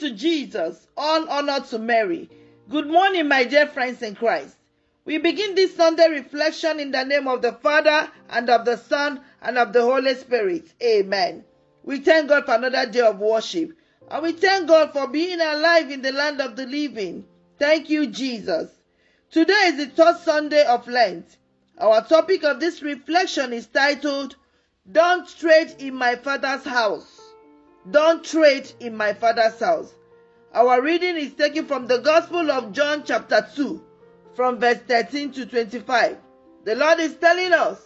to Jesus, all honor to Mary. Good morning, my dear friends in Christ. We begin this Sunday reflection in the name of the Father, and of the Son, and of the Holy Spirit. Amen. We thank God for another day of worship. And we thank God for being alive in the land of the living. Thank you, Jesus. Today is the third Sunday of Lent. Our topic of this reflection is titled, Don't Trade in My Father's House. Don't Trade in My Father's House. Our reading is taken from the Gospel of John chapter 2, from verse 13 to 25. The Lord is telling us,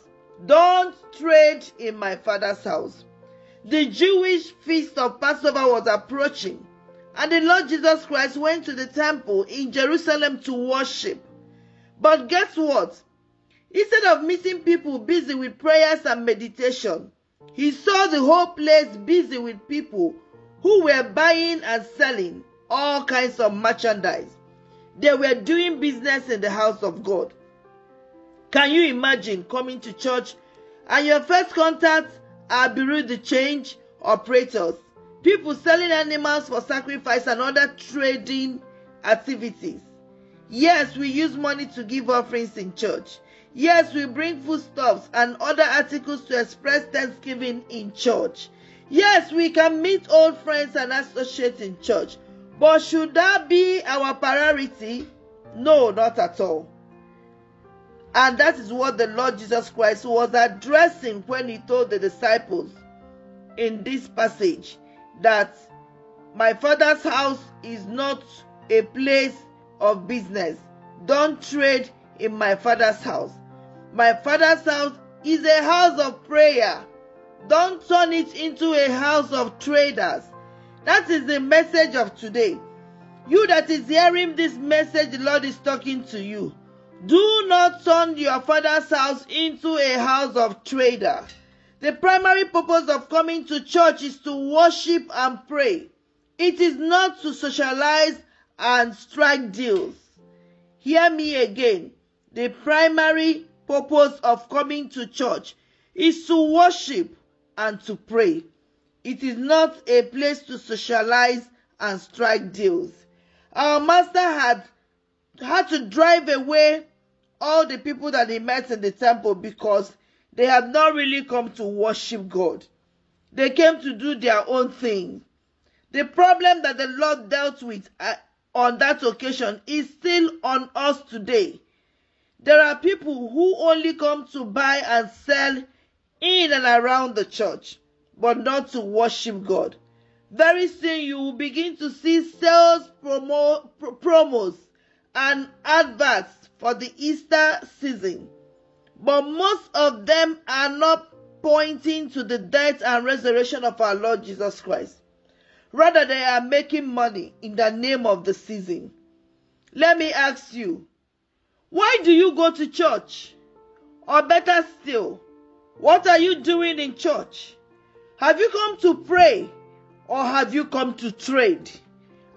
don't trade in my Father's house. The Jewish feast of Passover was approaching, and the Lord Jesus Christ went to the temple in Jerusalem to worship. But guess what? Instead of meeting people busy with prayers and meditation, he saw the whole place busy with people who were buying and selling all kinds of merchandise. They were doing business in the house of God. Can you imagine coming to church and your first contacts are bureau de change operators, people selling animals for sacrifice and other trading activities? Yes, we use money to give offerings in church. Yes, we bring foodstuffs and other articles to express thanksgiving in church. Yes, we can meet old friends and associates in church, but should that be our priority? No, not at all. And that is what the Lord Jesus Christ was addressing when he told the disciples in this passage that my Father's house is not a place of business. Don't trade in my Father's house. My Father's house is a house of prayer. Don't turn it into a house of traders. That is the message of today. You that is hearing this message, the Lord is talking to you. Do not turn your Father's house into a house of trader. The primary purpose of coming to church is to worship and pray. It is not to socialize and strike deals. Hear me again. The primary purpose of coming to church is to worship and to pray. It is not a place to socialize and strike deals. Our master had to drive away all the people that he met in the temple because they had not really come to worship God. They came to do their own thing. The problem that the Lord dealt with on that occasion is still on us today. There are people who only come to buy and sell in and around the church, but not to worship God. Very soon you will begin to see sales promos and adverts for the Easter season. But most of them are not pointing to the death and resurrection of our Lord Jesus Christ. Rather, they are making money in the name of the season. Let me ask you, why do you go to church? Or better still, what are you doing in church? Have you come to pray, or have you come to trade?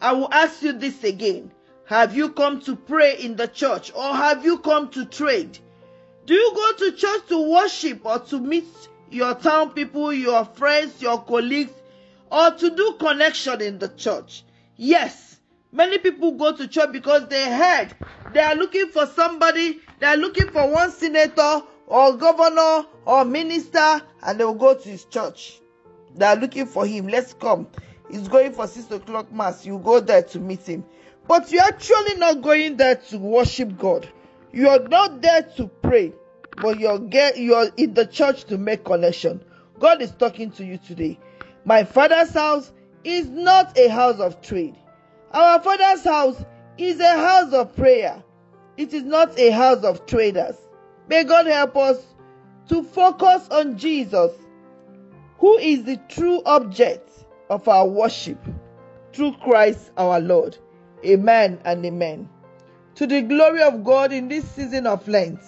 I will ask you this again. Have you come to pray in the church, or have you come to trade? Do you go to church to worship, or to meet your town people, your friends, your colleagues, or to do connection in the church? Yes, many people go to church because they heard they are looking for somebody, they are looking for one senator or governor or minister, and they will go to his church. They are looking for him. Let's come. He's going for 6 o'clock mass. You go there to meet him. But you're actually not going there to worship God. You're not there to pray. But you're in the church to make connection. God is talking to you today. My Father's house is not a house of trade. Our Father's house is a house of prayer. It is not a house of traders. May God help us to focus on Jesus, who is the true object of our worship, through Christ our Lord. Amen and amen. To the glory of God in this season of Lent,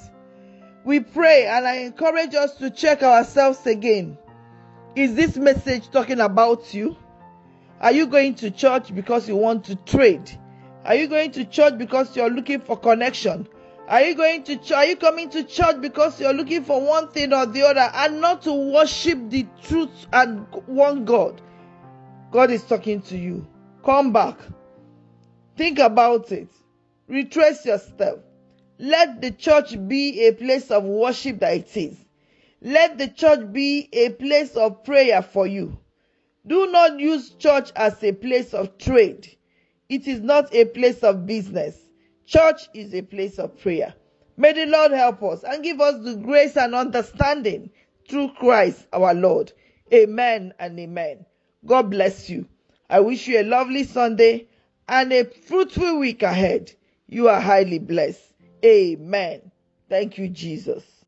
we pray, and I encourage us to check ourselves again. Is this message talking about you? Are you going to church because you want to trade? Are you going to church because you're looking for connection? Are you coming to church because you're looking for one thing or the other and not to worship the truth and one God? God is talking to you. Come back. Think about it. Retrace your step. Let the church be a place of worship that it is. Let the church be a place of prayer for you. Do not use church as a place of trade. It is not a place of business. Church is a place of prayer. May the Lord help us and give us the grace and understanding through Christ our Lord. Amen and amen. God bless you. I wish you a lovely Sunday and a fruitful week ahead. You are highly blessed. Amen. Thank you, Jesus.